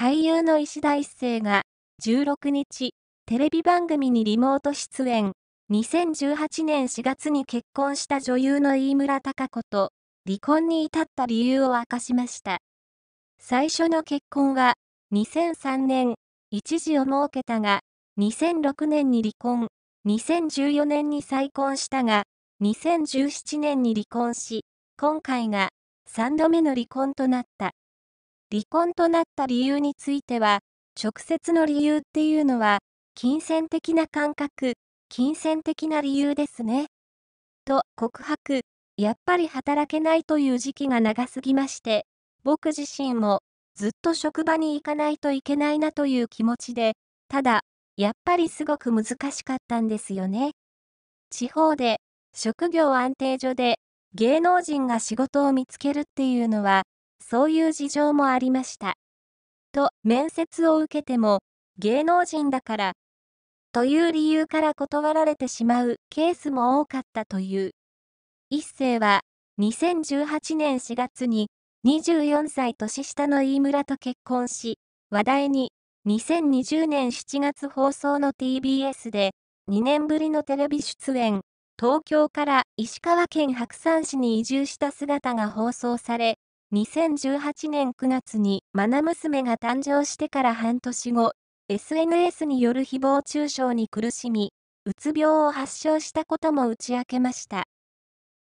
俳優のいしだ壱成が16日、テレビ番組にリモート出演。2018年4月に結婚した女優の飯村貴子と離婚に至った理由を明かしました。最初の結婚は2003年、一児を設けたが、2006年に離婚、2014年に再婚したが、2017年に離婚し、今回が3度目の離婚となった。離婚となった理由については、直接の理由っていうのは、金銭的な感覚、金銭的な理由ですね。と告白、やっぱり働けないという時期が長すぎまして、僕自身もずっと職場に行かないといけないなという気持ちで、ただ、やっぱりすごく難しかったんですよね。地方で、職業安定所で、芸能人が仕事を見つけるっていうのは、そういう事情もありました。と、面接を受けても、芸能人だから、という理由から断られてしまうケースも多かったという。壱成は、2018年4月に、24歳年下の飯村と結婚し、話題に、2020年7月放送の TBS で、2年ぶりのテレビ出演、東京から石川県白山市に移住した姿が放送され、2018年9月に愛娘が誕生してから半年後、SNS による誹謗中傷に苦しみ、うつ病を発症したことも打ち明けました。